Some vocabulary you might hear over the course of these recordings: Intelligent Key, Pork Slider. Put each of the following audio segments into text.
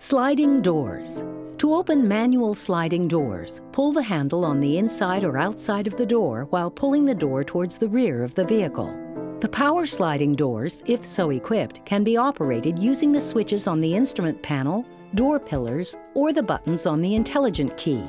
Sliding doors. To open manual sliding doors, pull the handle on the inside or outside of the door while pulling the door towards the rear of the vehicle. The power sliding doors, if so equipped, can be operated using the switches on the instrument panel, door pillars, or the buttons on the Intelligent Key.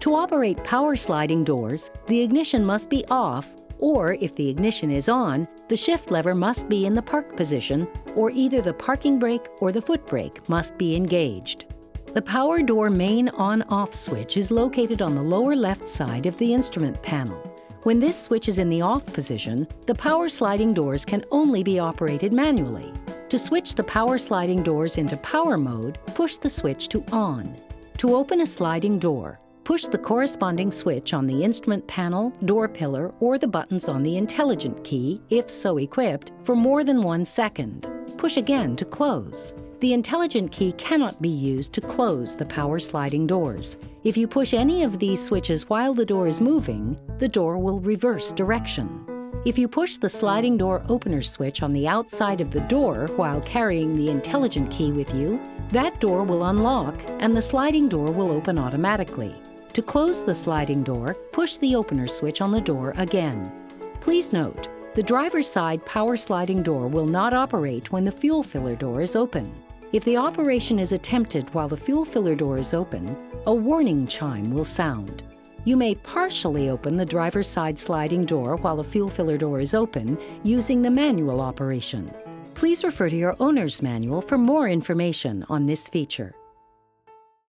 To operate power sliding doors, the ignition must be off, or if the ignition is on, the shift lever must be in the park position, or either the parking brake or the foot brake must be engaged. The power door main on-off switch is located on the lower left side of the instrument panel. When this switch is in the off position, the power sliding doors can only be operated manually. To switch the power sliding doors into power mode, push the switch to on. To open a sliding door, push the corresponding switch on the instrument panel, door pillar, or the buttons on the Intelligent Key, if so equipped, for more than 1 second. Push again to close. The Intelligent Key cannot be used to close the power sliding doors. If you push any of these switches while the door is moving, the door will reverse direction. If you push the sliding door opener switch on the outside of the door while carrying the Intelligent Key with you, that door will unlock and the sliding door will open automatically. To close the sliding door, push the opener switch on the door again. Please note, the driver's side power sliding door will not operate when the fuel filler door is open. If the operation is attempted while the fuel filler door is open, a warning chime will sound. You may partially open the driver's side sliding door while the fuel filler door is open using the manual operation. Please refer to your owner's manual for more information on this feature.